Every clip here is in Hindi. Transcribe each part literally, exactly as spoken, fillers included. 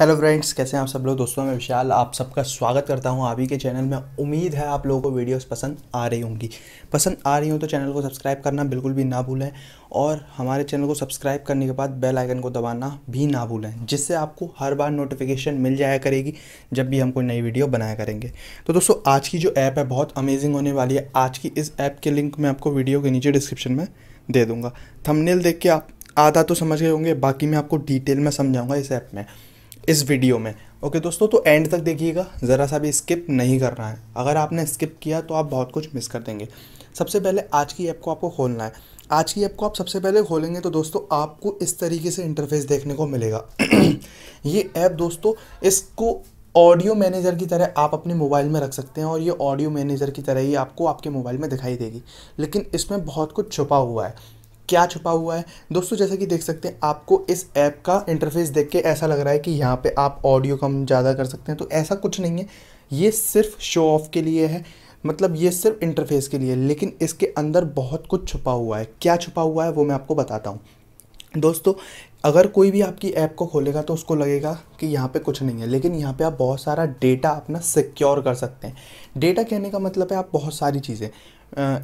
हेलो फ्रेंड्स, कैसे हैं आप सब लोग। दोस्तों, मैं विशाल आप सबका स्वागत करता हूं आप ही के चैनल में। उम्मीद है आप लोगों को वीडियोस पसंद आ रही होंगी। पसंद आ रही हो तो चैनल को सब्सक्राइब करना बिल्कुल भी ना भूलें और हमारे चैनल को सब्सक्राइब करने के बाद बेल आइकन को दबाना भी ना भूलें, जिससे आपको हर बार नोटिफिकेशन मिल जाया करेगी जब भी हम कोई नई वीडियो बनाया करेंगे। तो दोस्तों, आज की जो ऐप है बहुत अमेजिंग होने वाली है। आज की इस ऐप के लिंक मैं आपको वीडियो के नीचे डिस्क्रिप्शन में दे दूँगा। थंबनेल देख के आप आधा तो समझ गए होंगे, बाकी मैं आपको डिटेल में समझाऊँगा इस ऐप में, इस वीडियो में। ओके दोस्तों, तो एंड तक देखिएगा, ज़रा सा भी स्किप नहीं करना है। अगर आपने स्किप किया तो आप बहुत कुछ मिस कर देंगे। सबसे पहले आज की ऐप को आपको खोलना है। आज की ऐप को आप सबसे पहले खोलेंगे तो दोस्तों आपको इस तरीके से इंटरफेस देखने को मिलेगा। ये ऐप दोस्तों, इसको ऑडियो मैनेजर की तरह आप अपने मोबाइल में रख सकते हैं और ये ऑडियो मैनेजर की तरह ही आपको आपके मोबाइल में दिखाई देगी। लेकिन इसमें बहुत कुछ छुपा हुआ है। क्या छुपा हुआ है दोस्तों, जैसा कि देख सकते हैं, आपको इस ऐप का इंटरफेस देख के ऐसा लग रहा है कि यहाँ पे आप ऑडियो कम ज़्यादा कर सकते हैं, तो ऐसा कुछ नहीं है। ये सिर्फ शो ऑफ के लिए है, मतलब ये सिर्फ इंटरफेस के लिए, लेकिन इसके अंदर बहुत कुछ छुपा हुआ है। क्या छुपा हुआ है वो मैं आपको बताता हूँ। दोस्तों, अगर कोई भी आपकी ऐप को खोलेगा तो उसको लगेगा कि यहाँ पे कुछ नहीं है, लेकिन यहाँ पे आप बहुत सारा डेटा अपना सिक्योर कर सकते हैं। डेटा कहने का मतलब है आप बहुत सारी चीज़ें,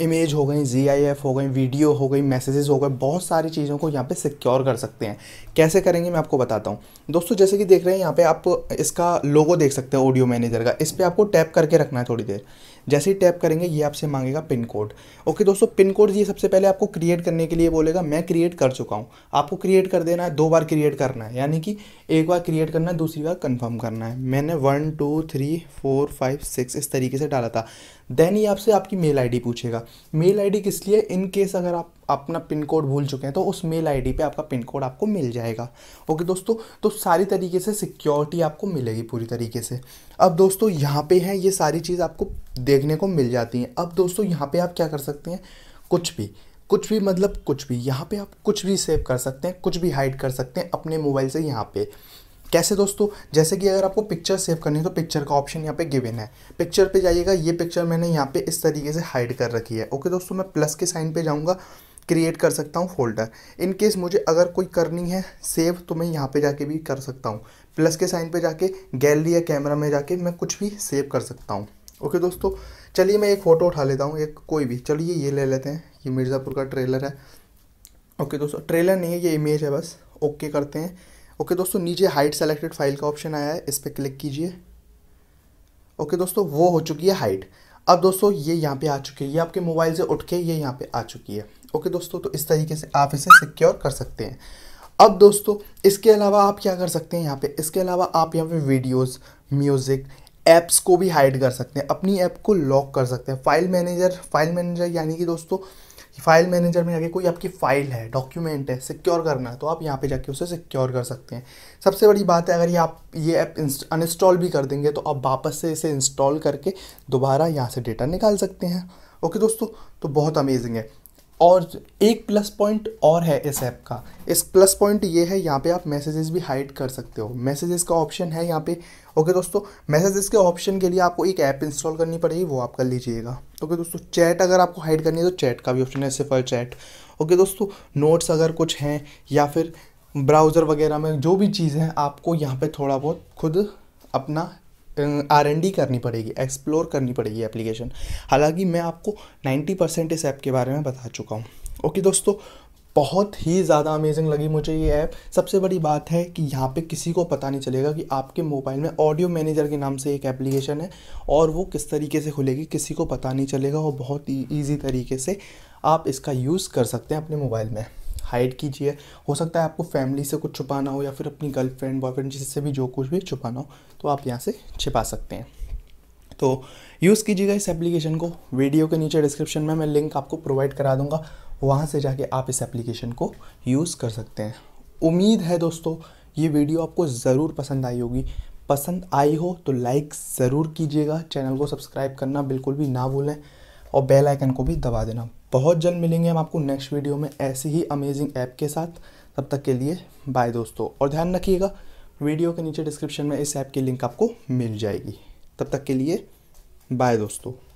इमेज हो गई, जीआईएफ हो गई, वीडियो हो गई, मैसेजेस हो गए, बहुत सारी चीज़ों को यहाँ पे सिक्योर कर सकते हैं। कैसे करेंगे मैं आपको बताता हूँ। दोस्तों, जैसे कि देख रहे हैं यहाँ पर आप इसका लोगो देख सकते हैं ऑडियो मैनेजर का। इस पर आपको टैप करके रखना है थोड़ी देर। जैसे ही टैप करेंगे ये आपसे मांगेगा पिन कोड। ओके दोस्तों, पिन कोड ये सबसे पहले आपको क्रिएट करने के लिए बोलेगा। मैं क्रिएट कर चुका हूँ, आपको क्रिएट कर देना है। दो बार क्रिएट करना है, यानी कि एक बार क्रिएट करना है, दूसरी बार कंफर्म करना है। मैंने one two three four five six इस तरीके से डाला था। देन ये आपसे आपकी मेल आईडी पूछेगा। मेल आईडी किस लिए, इन केस अगर आप अपना पिन कोड भूल चुके हैं तो उस मेल आईडी पे आपका पिन कोड आपको मिल जाएगा। ओके दोस्तों, तो सारी तरीके से सिक्योरिटी आपको मिलेगी पूरी तरीके से। अब दोस्तों यहाँ पे है, ये सारी चीज़ आपको देखने को मिल जाती हैं। अब दोस्तों यहाँ पे आप क्या कर सकते हैं, कुछ भी कुछ भी मतलब कुछ भी यहाँ पे आप कुछ भी सेव कर सकते हैं, कुछ भी हाइड कर सकते हैं अपने मोबाइल से। यहाँ पे कैसे दोस्तों, जैसे कि अगर आपको पिक्चर सेव करनी है तो पिक्चर का ऑप्शन यहाँ पे गिवन है। पिक्चर पे जाइएगा। ये पिक्चर मैंने यहाँ पे इस तरीके से हाइड कर रखी है। ओके दोस्तों, मैं प्लस के साइन पे जाऊँगा, क्रिएट कर सकता हूँ फोल्डर। इन केस मुझे अगर कोई करनी है सेव तो मैं यहाँ पे जाके भी कर सकता हूँ। प्लस के साइन पे जाके गैलरी या कैमरा में जाके मैं कुछ भी सेव कर सकता हूँ। ओके दोस्तों, चलिए मैं एक फ़ोटो उठा लेता हूँ, एक कोई भी। चलिए ये ले लेते हैं, ये मिर्ज़ापुर का ट्रेलर है। ओके दोस्तों, ट्रेलर नहीं है, ये इमेज है बस। ओके करते हैं। ओके दोस्तों, नीचे हाइड सेलेक्टेड फाइल का ऑप्शन आया है, इस पर क्लिक कीजिए। ओके दोस्तों, वो हो चुकी है हाइड। अब दोस्तों ये यहाँ पे आ चुकी है, ये आपके मोबाइल से उठ के ये यहाँ पे आ चुकी है। ओके दोस्तों, तो इस तरीके से आप इसे सिक्योर कर सकते हैं। अब दोस्तों इसके अलावा आप क्या कर सकते हैं यहाँ पे, इसके अलावा आप यहाँ पे वीडियोस, म्यूज़िक, ऐप्स को भी हाइड कर सकते हैं, अपनी ऐप को लॉक कर सकते हैं। फाइल मैनेजर, फाइल मैनेजर यानी कि दोस्तों फाइल मैनेजर में जाके कोई आपकी फ़ाइल है, डॉक्यूमेंट है, सिक्योर करना है तो आप यहाँ पे जाके उसे सिक्योर कर सकते हैं। सबसे बड़ी बात है, अगर ये आप ये ऐप अनइंस्टॉल भी कर देंगे तो आप वापस से इसे इंस्टॉल करके दोबारा यहाँ से डेटा निकाल सकते हैं। ओके दोस्तों, तो बहुत अमेजिंग है। और एक प्लस पॉइंट और है इस ऐप का। इस प्लस पॉइंट ये है, यहाँ पे आप मैसेजेस भी हाइड कर सकते हो। मैसेजेस का ऑप्शन है यहाँ पे। ओके दोस्तों, मैसेजेस के ऑप्शन के लिए आपको एक ऐप इंस्टॉल करनी पड़ेगी, वो आप कर लीजिएगा। ओके दोस्तों, चैट अगर आपको हाइड करनी है तो चैट का भी ऑप्शन है, सिफर चैट। ओके दोस्तों, नोट्स अगर कुछ हैं या फिर ब्राउज़र वगैरह में जो भी चीज़ है, आपको यहाँ पर थोड़ा बहुत खुद अपना आर एन डी करनी पड़ेगी, एक्सप्लोर करनी पड़ेगी एप्लीकेशन। हालांकि मैं आपको नब्बे परसेंट इस ऐप के बारे में बता चुका हूँ। ओके दोस्तों, बहुत ही ज़्यादा अमेजिंग लगी मुझे ये ऐप। सबसे बड़ी बात है कि यहाँ पे किसी को पता नहीं चलेगा कि आपके मोबाइल में ऑडियो मैनेजर के नाम से एक एप्लीकेशन है और वो किस तरीके से खुलेगी, किसी को पता नहीं चलेगा। और बहुत ही ईजी तरीके से आप इसका यूज़ कर सकते हैं अपने मोबाइल में। हाइड कीजिए, हो सकता है आपको फैमिली से कुछ छुपाना हो या फिर अपनी गर्लफ्रेंड, बॉयफ्रेंड, जिससे भी जो कुछ भी छुपाना हो तो आप यहाँ से छिपा सकते हैं। तो यूज़ कीजिएगा इस एप्लीकेशन को। वीडियो के नीचे डिस्क्रिप्शन में मैं लिंक आपको प्रोवाइड करा दूँगा, वहाँ से जाके आप इस एप्लीकेशन को यूज़ कर सकते हैं। उम्मीद है दोस्तों ये वीडियो आपको ज़रूर पसंद आई होगी। पसंद आई हो तो लाइक ज़रूर कीजिएगा, चैनल को सब्सक्राइब करना बिल्कुल भी ना भूलें और बेल आइकन को भी दबा देना। बहुत जल्द मिलेंगे हम आपको नेक्स्ट वीडियो में ऐसी ही अमेजिंग ऐप के साथ। तब तक के लिए बाय दोस्तों, और ध्यान रखिएगा वीडियो के नीचे डिस्क्रिप्शन में इस ऐप की लिंक आपको मिल जाएगी। तब तक के लिए बाय दोस्तों।